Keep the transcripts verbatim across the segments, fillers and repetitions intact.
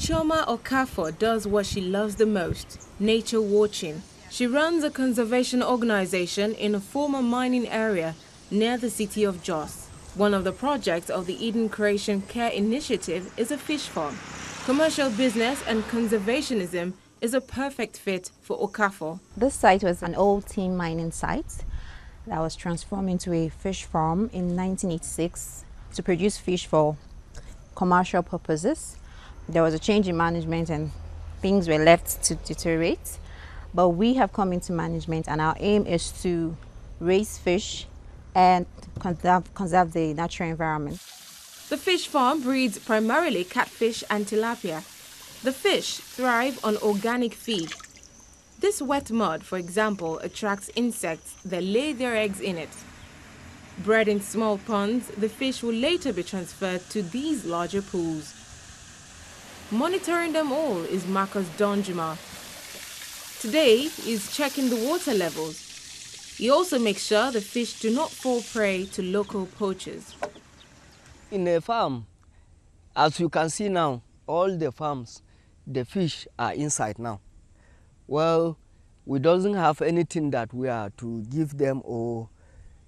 Chioma Okafor does what she loves the most, nature watching. She runs a conservation organization in a former mining area near the city of Jos. One of the projects of the Eden Creation Care Initiative is a fish farm. Commercial business and conservationism is a perfect fit for Okafor. This site was an old tin mining site that was transformed into a fish farm in nineteen eighty-six to produce fish for commercial purposes. There was a change in management and things were left to deteriorate. But we have come into management and our aim is to raise fish and conserve, conserve the natural environment. The fish farm breeds primarily catfish and tilapia. The fish thrive on organic feed. This wet mud, for example, attracts insects that lay their eggs in it. Bred in small ponds, the fish will later be transferred to these larger pools. Monitoring them all is Marcus Donjuma. Today, he's checking the water levels. He also makes sure the fish do not fall prey to local poachers. In the farm, as you can see now, all the farms, the fish are inside now. Well, we don't have anything that we are to give them, or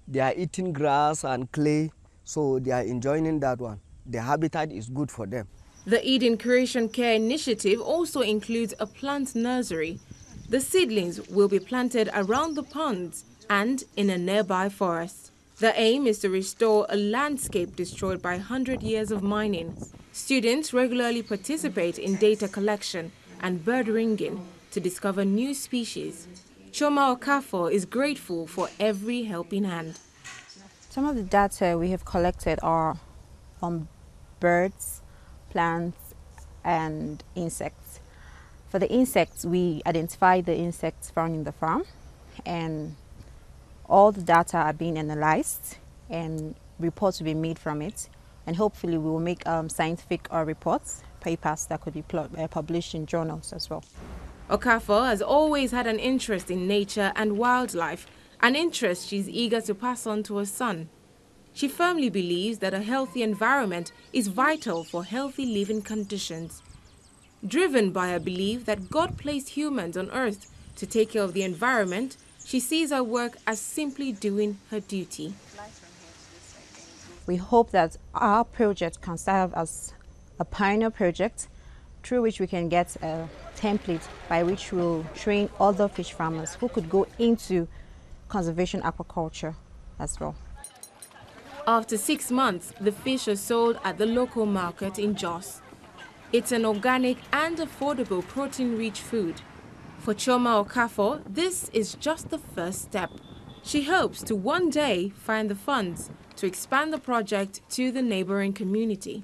they are eating grass and clay, so they are enjoying that one. The habitat is good for them. The Eden Creation Care Initiative also includes a plant nursery. The seedlings will be planted around the ponds and in a nearby forest. The aim is to restore a landscape destroyed by one hundred years of mining. Students regularly participate in data collection and bird ringing to discover new species. Chioma Okafor is grateful for every helping hand. Some of the data we have collected are from birds, plants and insects. For the insects, we identify the insects found in the farm, and all the data are being analyzed and reports will be made from it, and hopefully we will make um, scientific uh, reports, papers that could be uh, published in journals as well. Okafor has always had an interest in nature and wildlife, an interest she's eager to pass on to her son. She firmly believes that a healthy environment is vital for healthy living conditions. Driven by her belief that God placed humans on earth to take care of the environment, she sees her work as simply doing her duty. We hope that our project can serve as a pioneer project through which we can get a template by which we'll train other fish farmers who could go into conservation aquaculture as well. After six months, the fish are sold at the local market in Jos. It's an organic and affordable protein-rich food. For Chioma Okafor, this is just the first step. She hopes to one day find the funds to expand the project to the neighboring community.